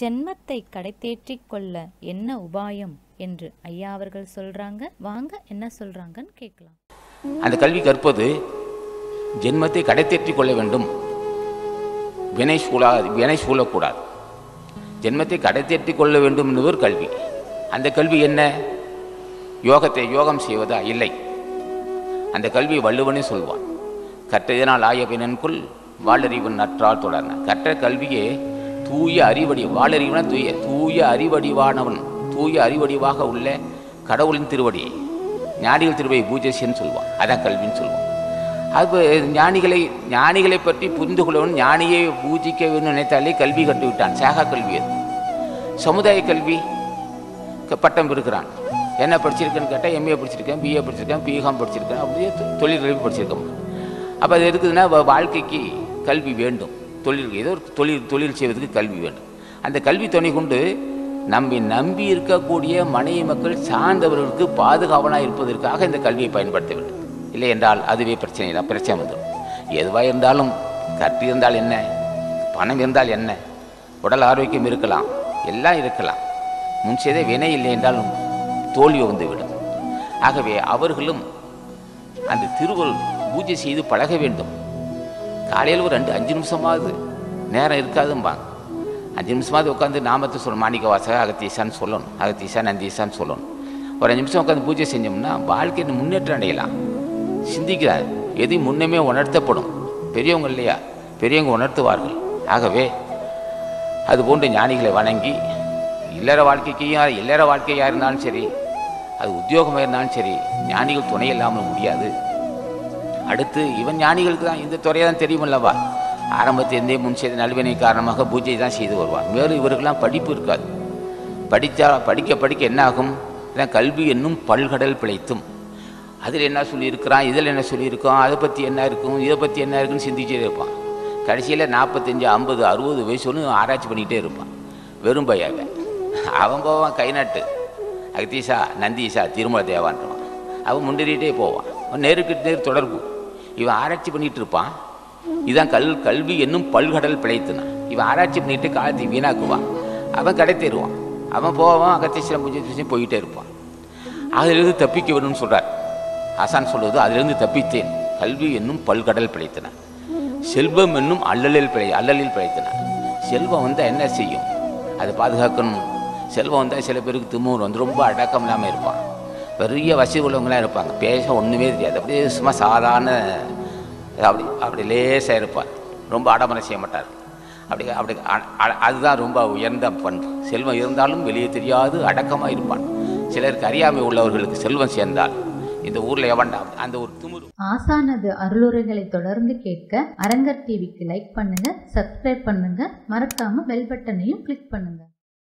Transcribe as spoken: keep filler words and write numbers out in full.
ஜென்மத்தை கடைதேற்றிக் கொள்ள என்ன உபாயம் என்று ஐயா அவர்கள் சொல்றாங்க. வாங்க என்ன சொல்றாங்கன்னு கேட்கலாம். அந்த கல்வி கற்பது ஜென்மத்தை கடைதேற்றிக் கொள்ள வேண்டும், வினை சூழா வினை சூழக்கூடாது. ஜென்மத்தை கடைதேற்றிக் கொள்ள வேண்டும் என்பது கல்வி. அந்த கல்வி என்ன? யோகத்தை யோகம் செய்வதா? இல்லை. அந்த கல்வி வள்ளுவனே சொல்வான், கற்றதனால் ஆய பினன்குள் வாழறிவன் நற்றால் தொடர்ன. கற்ற கல்வியே தூய அறிவடி, வாழறிவன தூய தூய அறிவடிவானவன், தூய அறிவடிவாக உள்ள கடவுளின் திருவடியை, ஞானிகள் திருவடியை பூஜைன்னு சொல்வான். அதான் கல்வின்னு சொல்வான். அது ஞானிகளை ஞானிகளை பற்றி புரிந்து கொள்ளவன் ஞானியை பூஜிக்க வேண்டும் நினைத்தாலே கல்வி கட்டுவிட்டான். சாக கல்வி அது. சமுதாய கல்வி பட்டம் பெறுகிறான். என்ன படிச்சிருக்கேன்னு கேட்டால் எம்ஏ படிச்சிருக்கேன், பிஏ படிச்சிருக்கேன், பிகாம் படிச்சிருக்கேன், அப்படியே தொழில்கல்வி படிச்சிருக்கோம். அப்போ அது இருக்குதுன்னா வாழ்க்கைக்கு கல்வி வேண்டும். தொழில் ஏதோ ஒரு தொழில் தொழில் செய்வதற்கு கல்வி வேண்டும். அந்த கல்வி துணை கொண்டு நம்மை நம்பி இருக்கக்கூடிய மனைவி மக்கள் சார்ந்தவர்களுக்கு பாதுகாவலாக இருப்பதற்காக இந்த கல்வியை பயன்படுத்த வேண்டும். இல்லை என்றால் அதுவே பிரச்சனை தான், பிரச்சனை வந்துடும். எதுவாக இருந்தாலும் கற்று இருந்தால் என்ன, பணம் இருந்தால் என்ன, உடல் ஆரோக்கியம் இருக்கலாம், எல்லாம் இருக்கலாம், முன் செய்த வினை இல்லை என்றாலும் தோல்வி வந்துவிடும். ஆகவே அவர்களும் அந்த திருவள் பூஜை செய்து பழக வேண்டும். காலையில் ஒரு ரெண்டு அஞ்சு நிமிஷமாவது, நேரம் இருக்காதும்பாங்க, அஞ்சு நிமிஷமாவது உட்காந்து நாமத்தை சொல்லணும். மாணிக்க வாசக அகத்தீசான்னு சொல்லணும், அகத்தீசா நந்தீசான்னு சொல்லணும். ஒரு அஞ்சு நிமிஷம் உட்காந்து பூஜை செஞ்சோம்னா வாழ்க்கையின் முன்னேற்றம் அடையலாம். சிந்திக்கிறார், எதையும் முன்னமே உணர்த்தப்படும். பெரியவங்க இல்லையா, பெரியவங்க உணர்த்துவார்கள். ஆகவே அதுபோன்ற ஞானிகளை வணங்கி இல்லற வாழ்க்கைக்கையும், இல்லற வாழ்க்கையாக இருந்தாலும் சரி, அது உத்தியோகமாக இருந்தாலும் சரி, ஞானிகள் துணை இல்லாமல் முடியாது. அடுத்து இவன் ஞானிகளுக்கு தான் இந்த துறையை தான் தெரியும் அல்லவா. ஆரம்பத்திலிருந்தே முன் செய்த நல்வினை காரணமாக பூஜை தான் செய்து வருவான். மேலும் இவருக்கெல்லாம் படிப்பு இருக்காது. படித்தா படிக்க படிக்க என்ன ஆகும்? ஏன்னா கல்வி என்னும் பல்கடல் பிழைத்தும், அதில் என்ன சொல்லியிருக்கிறான், இதில் என்ன சொல்லியிருக்கோம், அதை பற்றி என்ன இருக்கும், இதை பற்றி என்ன இருக்குன்னு சிந்திச்சே இருப்பான். கடைசியில் நாற்பத்தஞ்சு ஐம்பது அறுபது வயசுன்னு ஆராய்ச்சி பண்ணிகிட்டே இருப்பான். வெறும் பையாவை அவன் போவான் கை நாட்டு அகத்தீசா நந்தீசா திருமல தேவான்றான். அவன் முன்னேறிட்டே போவான். அவன் நேருக்கு நேர் தொடர்பு. இவன் ஆராய்ச்சி பண்ணிகிட்டு இருப்பான். இதுதான் கல் கல்வி என்னும் பல்கடல் பிழைத்துனான். இவன் ஆராய்ச்சி பண்ணிட்டு காலத்தை வீணாக்குவான். அவன் கடை தேடுவான். அவன் போவான் அகத்தீசா பூஜை போயிட்டே இருப்பான். அதிலிருந்து தப்பிக்க வேணும்னு சொல்கிறார் ஆசான் சொல்வது. அதிலிருந்து தப்பித்தேன். கல்வி என்னும் பல்கடல் பிழைத்தனான். செல்வம் என்னும் அல்லலில் பிழை அல்லலில் பிழைத்தனான். செல்வம் வந்தால் என்ன செய்யும்? அதை பாதுகாக்கணும். செல்வம் வந்தால் சில பேருக்கு திமுர் வந்து ரொம்ப அடக்கம் இல்லாமல் இருப்பான். பெரிய வசதி உள்ளவங்களாம் இருப்பாங்க. பேச ஒன்றுமே தெரியாது. அப்படியே சும்மா சாதாரண அப்படி அப்படி லேசாக இருப்பார். ரொம்ப அடமனை செய்ய மாட்டார். அப்படி அப்படி அதுதான் ரொம்ப உயர்ந்த பண்பு. செல்வம் இருந்தாலும் வெளியே தெரியாது, அடக்கமாக இருப்பான். சிலருக்கு அறியாமை உள்ளவர்களுக்கு செல்வம் சேர்ந்தால் இந்த ஊர்ல எவன்டா அந்த ஒரு திமிரு. ஆசானது அருளுரைகளை தொடர்ந்து கேட்க அரங்கர் டிவிக்கு லைக் பண்ணுங்க, சப்ஸ்கிரைப் பண்ணுங்க, மறக்காம பெல் பட்டனையும் கிளிக் பண்ணுங்க.